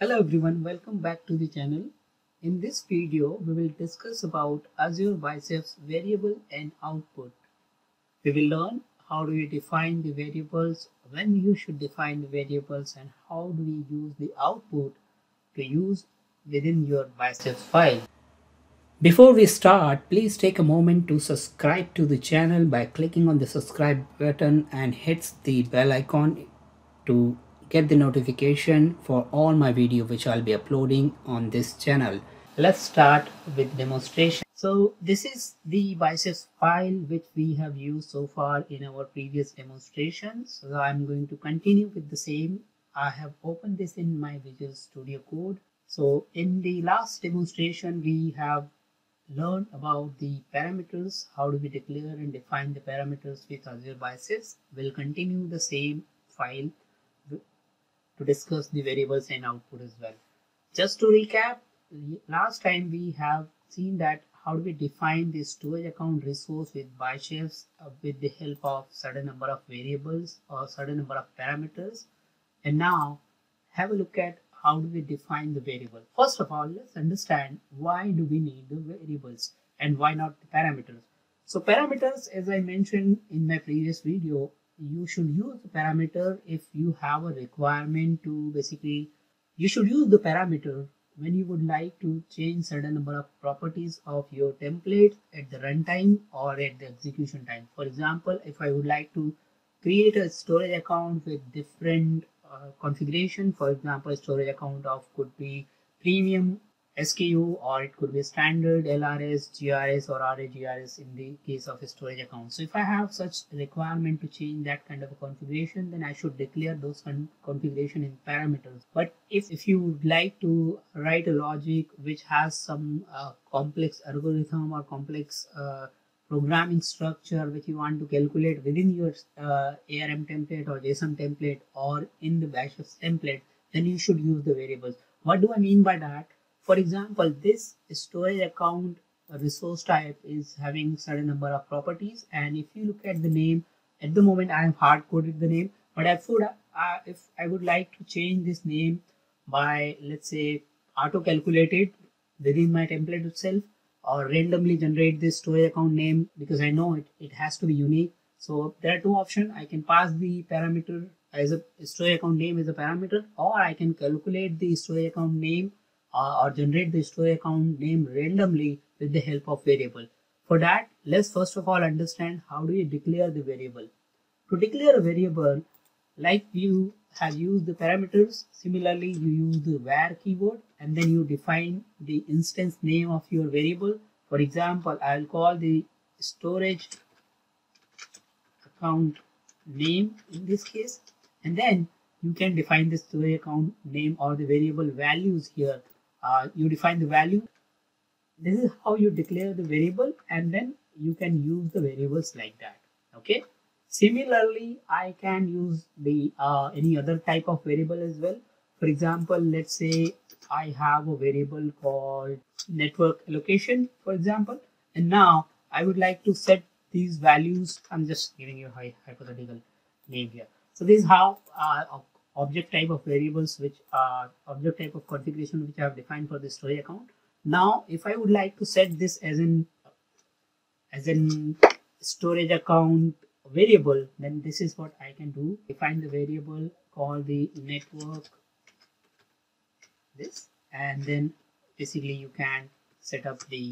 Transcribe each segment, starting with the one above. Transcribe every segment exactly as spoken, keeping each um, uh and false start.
Hello everyone, welcome back to the channel. In this video, we will discuss about Azure Bicep's variable and output. We will learn how do you define the variables, when you should define the variables, and how do we use the output to use within your Bicep file. Before we start, please take a moment to subscribe to the channel by clicking on the subscribe button and hit the bell icon to get the notification for all my video which I'll be uploading on this channel. Let's start with demonstration. So this is the Bicep file which we have used so far in our previous demonstrations. So I'm going to continue with the same. I have opened this in my Visual Studio Code. So in the last demonstration, we have learned about the parameters. How do we declare and define the parameters with Azure Bicep? We'll continue the same file to discuss the variables and output as well. Just to recap, last time we have seen that how do we define the storage account resource with Bicep uh, with the help of certain number of variables or certain number of parameters. And now have a look at how do we define the variable. First of all, let's understand why do we need the variables and why not the parameters. So parameters, as I mentioned in my previous video, you should use the parameter if you have a requirement to basically, you should use the parameter when you would like to change certain number of properties of your template at the runtime or at the execution time. For example, if I would like to create a storage account with different uh, configuration, for example, storage account of could be premium S K U or it could be standard L R S, G R S or R A G R S in the case of a storage account. So if I have such requirement to change that kind of a configuration, then I should declare those con configuration in parameters. But if, if you would like to write a logic which has some uh, complex algorithm or complex uh, programming structure which you want to calculate within your uh, ARM template or JSON template or in the Bicep template, then you should use the variables. What do I mean by that? For example, this storage account resource type is having certain number of properties, and if you look at the name, at the moment I have hard-coded the name, but if I would like to change this name by, let's say, auto-calculated within my template itself or randomly generate this storage account name because I know it, it has to be unique. So there are two options. I can pass the parameter as a storage account name as a parameter, or I can calculate the storage account name Uh, or generate the storage account name randomly with the help of variable. For that, let's first of all understand how do you declare the variable. To declare a variable, like you have used the parameters, similarly you use the var keyword and then you define the instance name of your variable. For example, I'll call the storage account name in this case, and then you can define the storage account name or the variable values here. Uh, you define the value. This is how you declare the variable, and then you can use the variables like that. Okay. Similarly, I can use the uh, any other type of variable as well. For example, let's say I have a variable called network allocation, for example, and now I would like to set these values. I'm just giving you a hypothetical name here. So this is how uh, object type of variables, which are object type of configuration which I have defined for the storage account. Now, if I would like to set this as an as an storage account variable, then this is what I can do. Define the variable, call the network this, and then basically you can set up the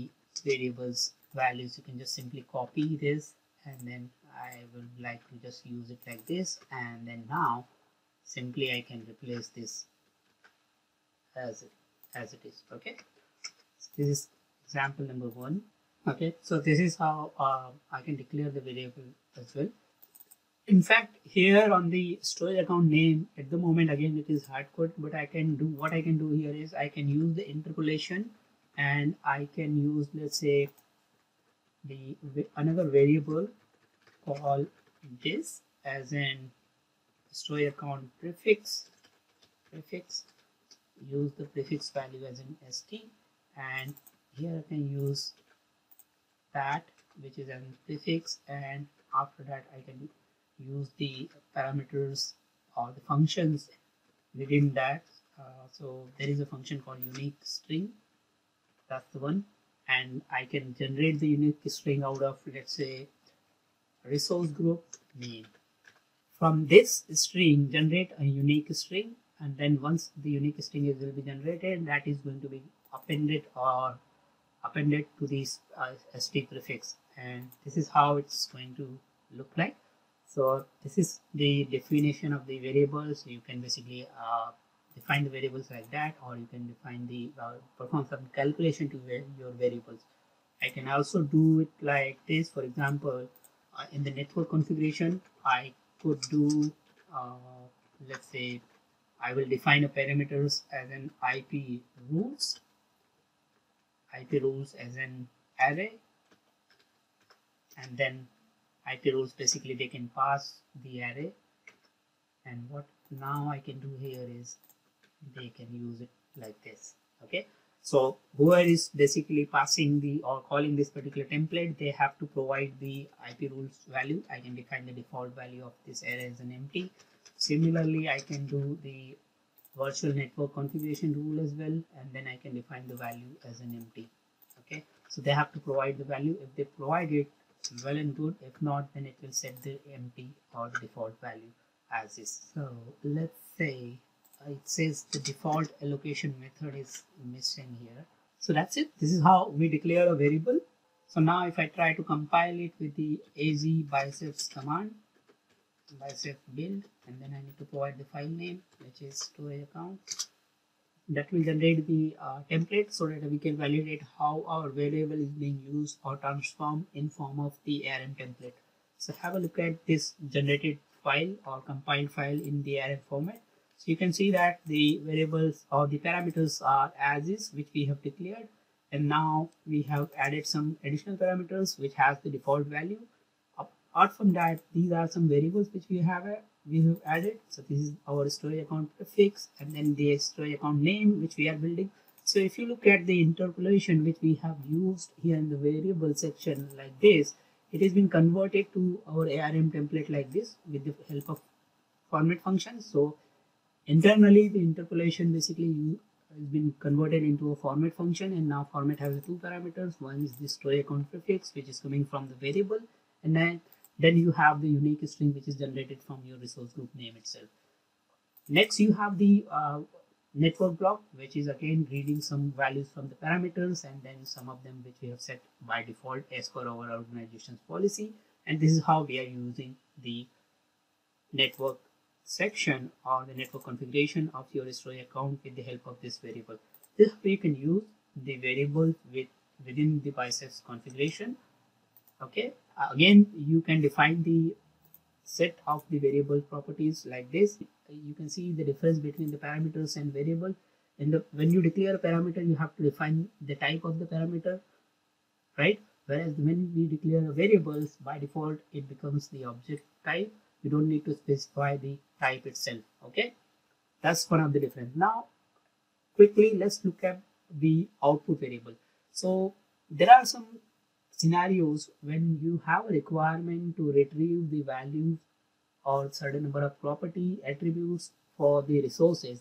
variables values. You can just simply copy this, and then I would like to just use it like this, and then now simply I can replace this as it, as it is. Okay, so this is example number one. Okay, so this is how uh, I can declare the variable as well. In fact, here on the storage account name, at the moment again it is hard code, but I can do what I can do here is I can use the interpolation, and I can use, let's say, the another variable call this as an storage account prefix prefix use the prefix value as an S T, and here I can use that which is an prefix, and after that I can use the parameters or the functions within that Uh, so there is a function called unique string. That's the one, and I can generate the unique string out of, let's say, resource group name. From this string, generate a unique string, and then once the unique string is will be generated, that is going to be appended or appended to this uh, st prefix, and this is how it's going to look like. So this is the definition of the variables. You can basically uh, define the variables like that, or you can define the uh, perform some calculation to your variables. I can also do it like this. For example, uh, in the network configuration, I could do uh, let's say I will define a parameters as an I P rules, I P rules as an array, and then I P rules basically they can pass the array. And what now I can do here is they can use it like this. Okay, so whoever is basically passing the or calling this particular template, they have to provide the I P rules value. I can define the default value of this array as an empty. Similarly, I can do the virtual network configuration rule as well, and then I can define the value as an empty. Okay, so they have to provide the value. If they provide it, well and good. If not, then it will set the empty or the default value as is. So let's say it says the default allocation method is missing here. So that's it. This is how we declare a variable. So now if I try to compile it with the az bicep command, bicep build, and then I need to provide the file name, which is storage account. That will generate the uh, template so that we can validate how our variable is being used or transformed in form of the ARM template. So have a look at this generated file or compiled file in the ARM format. So you can see that the variables or the parameters are as is, which we have declared, and now we have added some additional parameters which has the default value. Apart from that, these are some variables which we have we have added. So this is our storage account prefix, and then the storage account name which we are building. So if you look at the interpolation which we have used here in the variable section like this, it has been converted to our ARM template like this with the help of format function. So internally, the interpolation basically has been converted into a format function, and now format has two parameters. One is the storage account prefix, which is coming from the variable, and then Then you have the unique string which is generated from your resource group name itself. Next, you have the uh, network block, which is again reading some values from the parameters, and then some of them which we have set by default as per our organization's policy. And this is how we are using the network section or the network configuration of your storage account with the help of this variable. This way you can use the variable with within the biceps configuration. Okay, again you can define the set of the variable properties like this. You can see the difference between the parameters and variable. And the, when you declare a parameter, you have to define the type of the parameter, right? Whereas when we declare variables, by default it becomes the object type. You don't need to specify the type itself. Okay, that's one of the difference. Now quickly let's look at the output variable. So there are some scenarios when you have a requirement to retrieve the values or certain number of property attributes for the resources.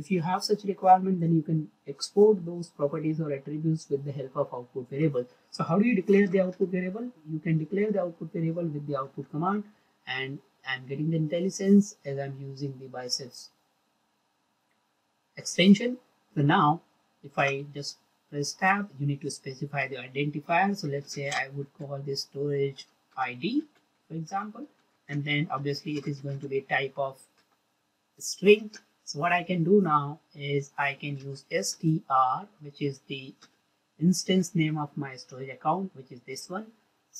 If you have such requirement, then you can export those properties or attributes with the help of output variable. So how do you declare the output variable? You can declare the output variable with the output command, and I'm getting the IntelliSense as I'm using the biceps extension. So now if I just press tab, you need to specify the identifier. So let's say I would call this storage I D, for example, and then obviously it is going to be a type of string. So what I can do now is I can use str, which is the instance name of my storage account, which is this one.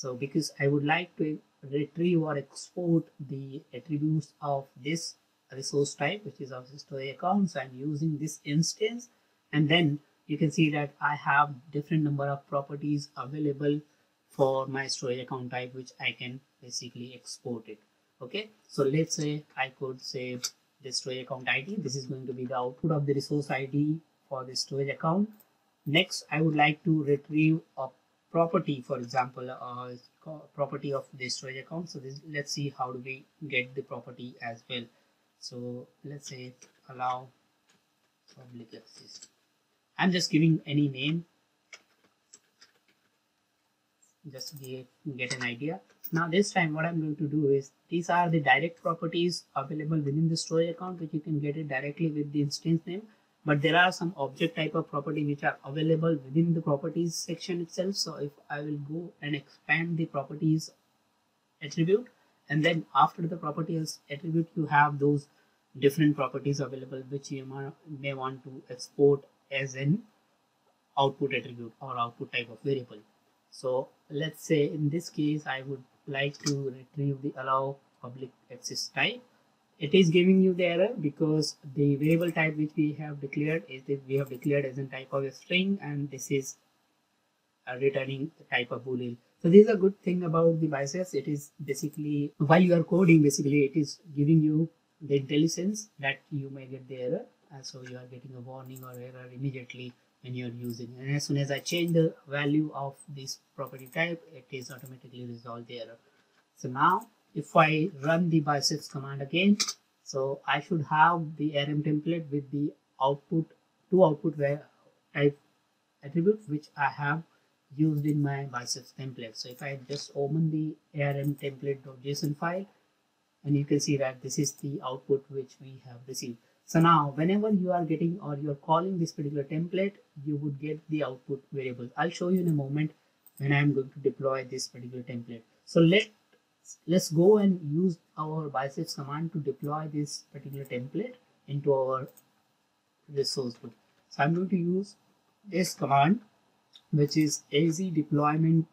So because I would like to retrieve or export the attributes of this resource type, which is of the storage account, so I'm using this instance, and then you can see that I have different number of properties available for my storage account type, which I can basically export it. Okay, so let's say I could say the storage account I D. This is going to be the output of the resource I D for the storage account. Next, I would like to retrieve a property, for example, a property of the storage account. So this, let's see how do we get the property as well. So let's say allow public access. I'm just giving any name, just get, get an idea. Now this time what I'm going to do is, these are the direct properties available within the storage account, which you can get it directly with the instance name, but there are some object type of property which are available within the properties section itself. So if I will go and expand the properties attribute, and then after the properties attribute you have those different properties available which you may want to export as an output attribute or output type of variable. So let's say in this case I would like to retrieve the allow public access type. It is giving you the error because the variable type which we have declared is that we have declared as a type of a string, and this is a returning type of boolean. So this is a good thing about the Bicep. It is basically, while you are coding, basically it is giving you the intelligence that you may get the error, and so you are getting a warning or error immediately when you are using. And as soon as I change the value of this property type, it is automatically resolved the error. So now if I run the Bicep command again, so I should have the ARM template with the output two output type attributes which I have used in my Bicep template. So if I just open the ARM template.json file, and you can see that this is the output which we have received. So now whenever you are getting or you're calling this particular template, you would get the output variable. I'll show you in a moment when I'm going to deploy this particular template. So let let's go and use our Bicep command to deploy this particular template into our resource book. So I'm going to use this command, which is az deployment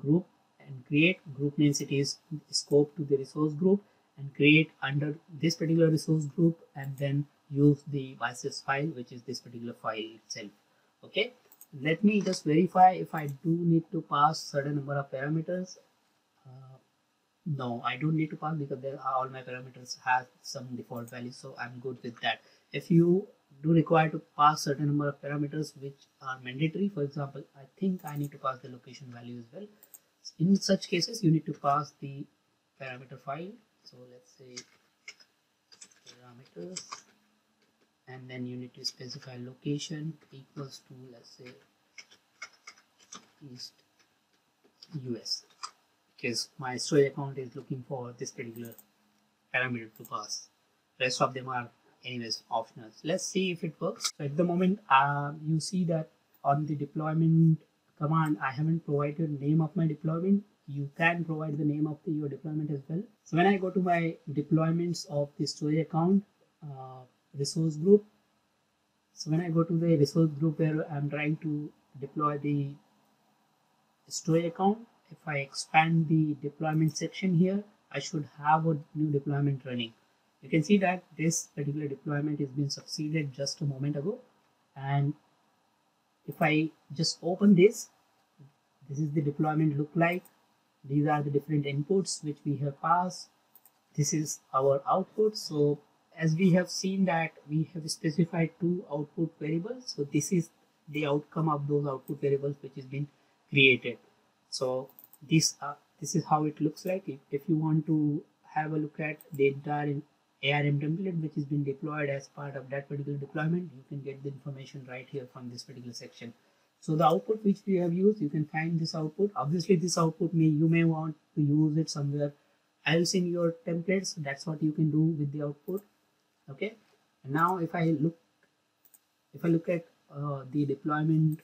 group, and create group means it is scope to the resource group, and create under this particular resource group, and then use the Bicep file, which is this particular file itself. Okay, let me just verify if I do need to pass certain number of parameters. Uh, no, I don't need to pass because there are all my parameters have some default value, so I'm good with that. If you do require to pass certain number of parameters which are mandatory, for example, I think I need to pass the location value as well. In such cases, you need to pass the parameter file. So let's say parameters, and then you need to specify location equals to, let's say, East U S, because my storage account is looking for this particular parameter to pass. Rest of them are anyways optional. Let's see if it works. So at the moment, uh, you see that on the deployment command, I haven't provided name of my deployment. You can provide the name of the, your deployment as well. So when I go to my deployments of the storage account uh, resource group, so when I go to the resource group where I'm trying to deploy the storage account, if I expand the deployment section here, I should have a new deployment running. You can see that this particular deployment has been succeeded just a moment ago. And if I just open this, this is the deployment look like. These are the different inputs which we have passed. This is our output. So as we have seen that we have specified two output variables. So this is the outcome of those output variables which has been created. So this, uh, this is how it looks like. If, if you want to have a look at the entire ARM template which has been deployed as part of that particular deployment, you can get the information right here from this particular section. So the output which we have used, you can find this output. Obviously this output may you may want to use it somewhere else in your templates. That's what you can do with the output. Okay, and now if I look if I look at uh, the deployment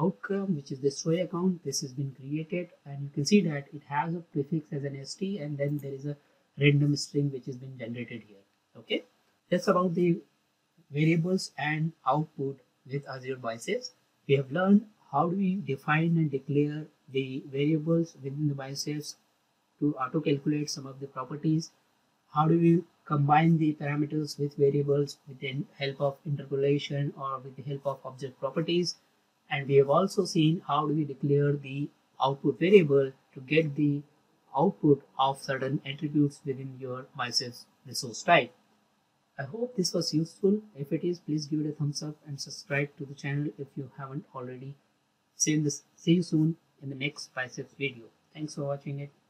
outcome, which is the storage account, this has been created, and you can see that it has a prefix as an S T, and then there is a random string which has been generated here. Okay, that's about the variables and output with Azure Bicep. We have learned how do we define and declare the variables within the Bicep to auto calculate some of the properties, how do we combine the parameters with variables with the help of interpolation or with the help of object properties, and we have also seen how do we declare the output variable to get the output of certain attributes within your Bicep resource type. I hope this was useful. If it is, please give it a thumbs up and subscribe to the channel if you haven't already. See you soon in the next Bicep video. Thanks for watching it.